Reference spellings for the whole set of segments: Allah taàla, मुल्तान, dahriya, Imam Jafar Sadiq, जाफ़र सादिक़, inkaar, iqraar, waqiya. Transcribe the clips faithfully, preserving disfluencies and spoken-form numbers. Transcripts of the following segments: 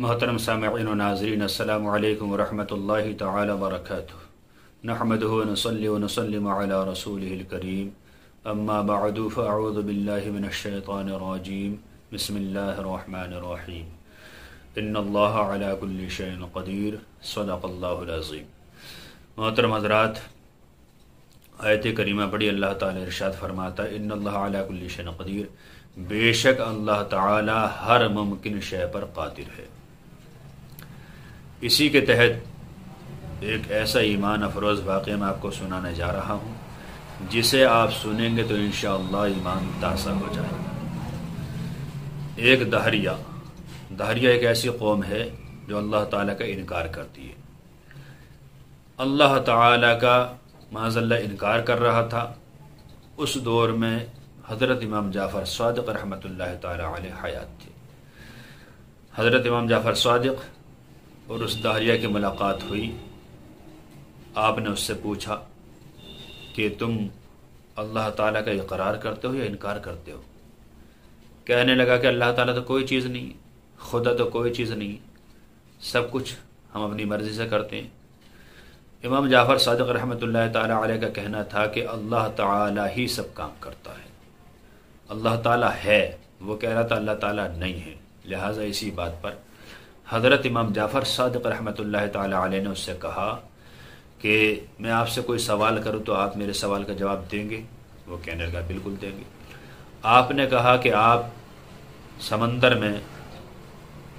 मोहतरम सामईन व नाज़रीन, अस्सलामु अलैकुम व रहमतुल्लाहि तआला व बरकातुहू। नहमदुहू व नसल्ली व नसल्लिमु अला रसूलिहिल करीम। अम्मा बअदु फ़अऊज़ु बिल्लाहि मिनश शैतानिर रजीम। बिस्मिल्लाहिर रहमानिर रहीम। इन्नल्लाहा अला कुल्लि शैइन क़दीर। सदक़ल्लाहुल अज़ीम। मोहतरम हज़रात, आयत करीमा पढ़ी, अल्लाह ताला इरशाद फरमाता है, इन्नल्लाहा अला कुल्लि शैइन क़दीर, बेशक अल्लाह ताला हर मुमकिन शय पर क़ादिर है। इसी के तहत एक ऐसा ईमान अफरोज़ वाक़या मैं आपको सुनाने जा रहा हूँ, जिसे आप सुनेंगे तो इंशाअल्लाह ईमान ताज़ा हो जाएगा। एक दहरिया, दहरिया एक ऐसी कौम है जो अल्लाह ताला का इनकार करती है। अल्लाह ताला का माज़ल्ला इनकार कर रहा था। उस दौर में हज़रत इमाम जाफ़र सादिक़ रहमतुल्लाह ताला अलैह हयात थे। हज़रत इमाम जाफ़र सादिक़ और उस दहरिया की मुलाकात हुई। आपने उससे पूछा कि तुम अल्लाह ताला का इकरार करते हो या इनकार करते हो? कहने लगा कि अल्लाह ताला तो कोई चीज़ नहीं, खुदा तो कोई चीज़ नहीं, सब कुछ हम अपनी मर्ज़ी से करते हैं। इमाम जाफ़र सादिक़ रहमतुल्लाह ताला अलैह का कहना था कि अल्लाह ताला ही सब काम करता है। अल्लाह ताला है, वो कह रहा था अल्लाह ताला नहीं है। लिहाजा इसी बात पर हज़रत इमाम जाफ़र सादिक़ रहमतुल्लाह ताला अलैह ने उससे कहा कि मैं आपसे कोई सवाल करूं तो आप मेरे सवाल का जवाब देंगे? वो कहने लगा बिल्कुल देंगे। आपने कहा कि आप समंदर में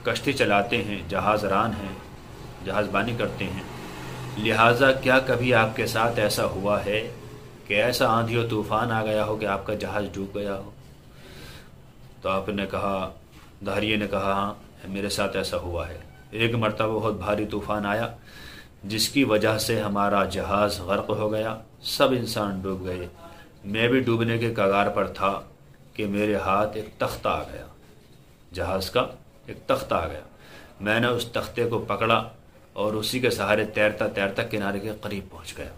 कश्ती चलाते हैं, जहाज़रान हैं, जहाज़बानी करते हैं, लिहाजा क्या कभी आपके साथ ऐसा हुआ है कि ऐसा आंधी और तूफ़ान आ गया हो कि आपका जहाज़ डूब गया हो? तो आपने कहा, दहरिये ने कहा, हाँ मेरे साथ ऐसा हुआ है। एक मरतबा बहुत भारी तूफ़ान आया जिसकी वजह से हमारा जहाज़ गर्क हो गया, सब इंसान डूब गए। मैं भी डूबने के कगार पर था कि मेरे हाथ एक तख्ता आ गया, जहाज़ का एक तख्ता आ गया। मैंने उस तख्ते को पकड़ा और उसी के सहारे तैरता तैरता किनारे के करीब पहुँच गया।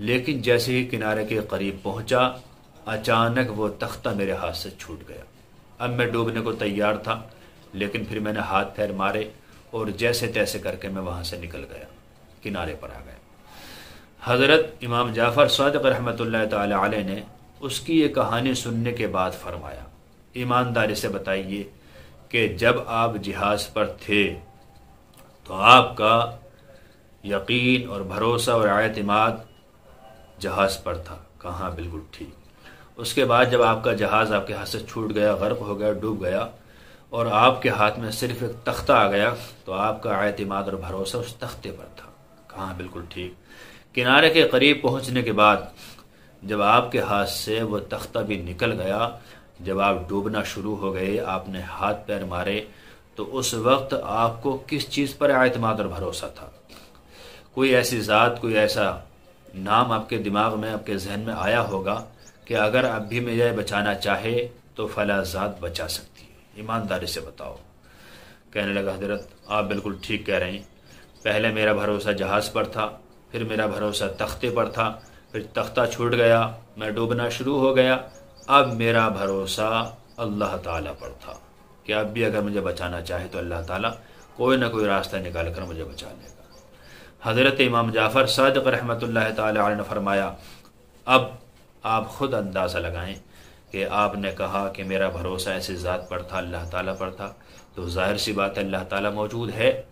लेकिन जैसे ही किनारे के करीब पहुँचा, अचानक वो तख्ता मेरे हाथ से छूट गया। अब मैं डूबने को तैयार था, लेकिन फिर मैंने हाथ पैर मारे और जैसे तैसे करके मैं वहाँ से निकल गया, किनारे पर आ गया। हज़रत इमाम जाफ़र सादिक़ रहमतुल्लाह ताला अलैह ने उसकी ये कहानी सुनने के बाद फरमाया, ईमानदारी से बताइए कि जब आप जहाज़ पर थे तो आपका यकीन और भरोसा और एतमाद जहाज़ पर था? कहाँ बिल्कुल ठीक। उसके बाद जब आपका जहाज़ आपके हाथ से छूट गया, गर्क हो गया, डूब गया और आपके हाथ में सिर्फ एक तख्ता आ गया, तो आपका एतमाद और भरोसा उस तख्ते पर था? कहाँ बिल्कुल ठीक। किनारे के करीब पहुँचने के बाद जब आपके हाथ से वो तख्ता भी निकल गया, जब आप डूबना शुरू हो गए, आपने हाथ पैर मारे, तो उस वक्त आपको किस चीज़ पर एतमाद और भरोसा था? कोई ऐसी ज़ात, कोई ऐसा नाम आपके दिमाग में, आपके जहन में आया होगा कि अगर अब भी मैं यह बचाना चाहे तो फला ज़ात बचा सकती है? ईमानदारी से बताओ। कहने लगा, हजरत आप बिल्कुल ठीक कह रहे हैं। पहले मेरा भरोसा जहाज़ पर था, फिर मेरा भरोसा तख्ते पर था, फिर तख्ता छूट गया, मैं डूबना शुरू हो गया, अब मेरा भरोसा अल्लाह ताला पर था कि अब भी अगर मुझे बचाना चाहे तो अल्लाह ताला कोई ना कोई रास्ता निकाल कर मुझे बचा लेगा। हज़रत इमाम जाफ़र सादिक़ रहमतुल्लाह ताला अलैह ने फरमाया, अब आप ख़ुद अंदाज़ा लगाएं कि आपने कहा कि मेरा भरोसा ऐसी ज़ात पर था, अल्लाह ताला पर था, तो ज़ाहिर सी बात है अल्लाह ताला मौजूद है,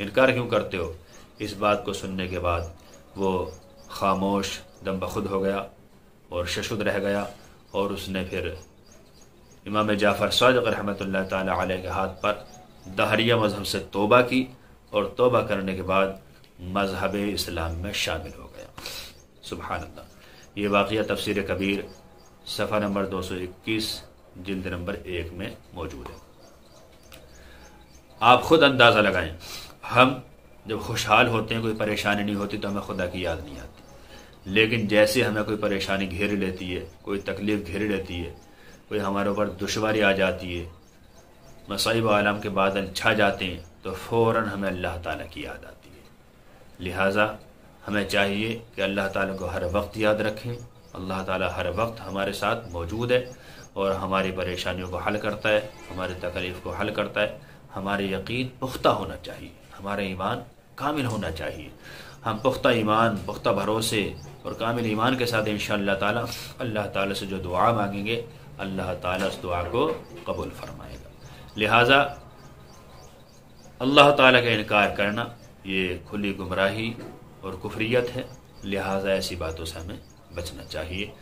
इनकार क्यों करते हो? इस बात को सुनने के बाद वो खामोश दम बखुद हो गया और शशुद रह गया और उसने फिर इमाम जाफ़र सादिक़ रहमतुल्लाह ताला अलैह के हाथ पर दहरिया मज़हब से तौबा की और तौबा करने के बाद मज़हब इस्लाम में शामिल हो गया। सुभान अल्लाह। ये वाक़िया तफसीर कबीर सफ़ा नंबर दो सौ इक्कीस, जिल्द नंबर एक में मौजूद है। आप ख़ुद अंदाज़ा लगाएं, हम जब खुशहाल होते हैं, कोई परेशानी नहीं होती, तो हमें खुदा की याद नहीं आती। लेकिन जैसे हमें कोई परेशानी घेर लेती है, कोई तकलीफ़ घेर लेती है, कोई हमारे ऊपर दुश्वारी आ जाती है, मसाइब आलम के बादल छा जाते हैं, तो फ़ौरन हमें अल्लाह ताला की याद आती है। लिहाजा हमें चाहिए कि अल्लाह ताला को हर वक्त याद रखें। अल्लाह ताला हर वक्त हमारे साथ मौजूद है और हमारी परेशानियों को हल करता है, हमारी तकलीफ़ को हल करता है, हमारे यकीन पुख्ता होना चाहिए, हमारा ईमान कामिल होना चाहिए। हम पुख्ता ईमान, पुख्ता भरोसे और कामिल ईमान के साथ इंशाअल्लाह ताला अल्लाह ताला से जो दुआ मांगेंगे अल्लाह ताला उस दुआ को कबूल फरमाएगा। लिहाजा अल्लाह ताला का इनकार करना ये खुली गुमराही और कुफरियत है, लिहाजा ऐसी बातों से हमें बचना चाहिए।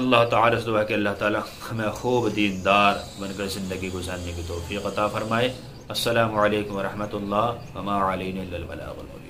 अल्लाह ताला से दुआ के अल्लाह ताला हमें खूब दीनदार बनकर ज़िंदगी गुजारने की तौफीक अता फरमाए। अस्सलामु अलैकुम व रहमतुल्लाह व मा अलैना इल्लल बलागुल मुबीन।